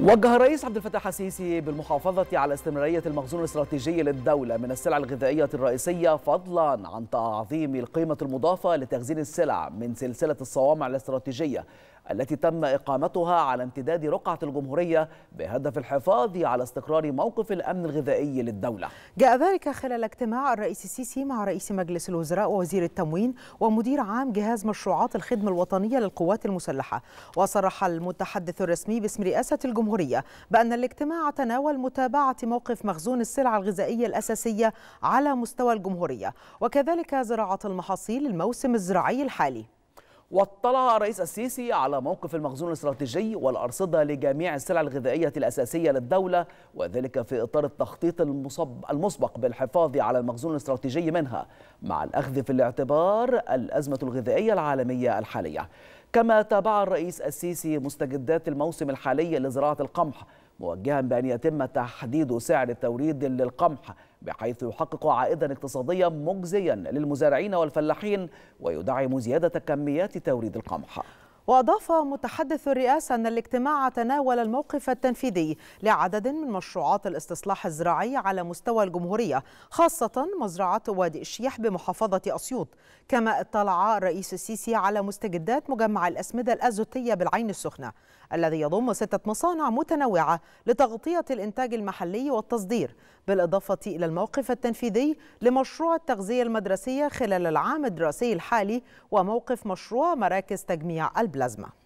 وجه الرئيس عبد الفتاح السيسي بالمحافظة على استمرارية المخزون الاستراتيجي للدولة من السلع الغذائية الرئيسية، فضلا عن تعظيم القيمة المضافة لتخزين السلع من سلسلة الصوامع الاستراتيجية التي تم إقامتها على امتداد رقعة الجمهورية بهدف الحفاظ على استقرار موقف الأمن الغذائي للدولة. جاء ذلك خلال اجتماع الرئيس السيسي مع رئيس مجلس الوزراء ووزير التموين ومدير عام جهاز مشروعات الخدمة الوطنية للقوات المسلحة. وصرح المتحدث الرسمي باسم رئاسة الجمهورية بأن الاجتماع تناول متابعة موقف مخزون السلع الغذائية الأساسية على مستوى الجمهورية، وكذلك زراعة المحاصيل الموسم الزراعي الحالي. واطلع الرئيس السيسي على موقف المخزون الاستراتيجي والأرصدة لجميع السلع الغذائية الأساسية للدولة، وذلك في إطار التخطيط المسبق بالحفاظ على المخزون الاستراتيجي منها، مع الأخذ في الاعتبار الأزمة الغذائية العالمية الحالية. كما تابع الرئيس السيسي مستجدات الموسم الحالي لزراعة القمح، موجها بأن يتم تحديد سعر التوريد للقمح بحيث يحقق عائدا اقتصاديا مجزيا للمزارعين والفلاحين ويدعم زيادة كميات توريد القمح. وأضاف متحدث الرئاسة أن الاجتماع تناول الموقف التنفيذي لعدد من مشروعات الاستصلاح الزراعي على مستوى الجمهورية، خاصة مزرعة وادي الشيح بمحافظة أسيوط. كما اطلع الرئيس السيسي على مستجدات مجمع الأسمدة الأزوتية بالعين السخنة الذي يضم 6 مصانع متنوعة لتغطية الإنتاج المحلي والتصدير، بالإضافة إلى الموقف التنفيذي لمشروع التغذية المدرسية خلال العام الدراسي الحالي وموقف مشروع مراكز تجميع البلازما.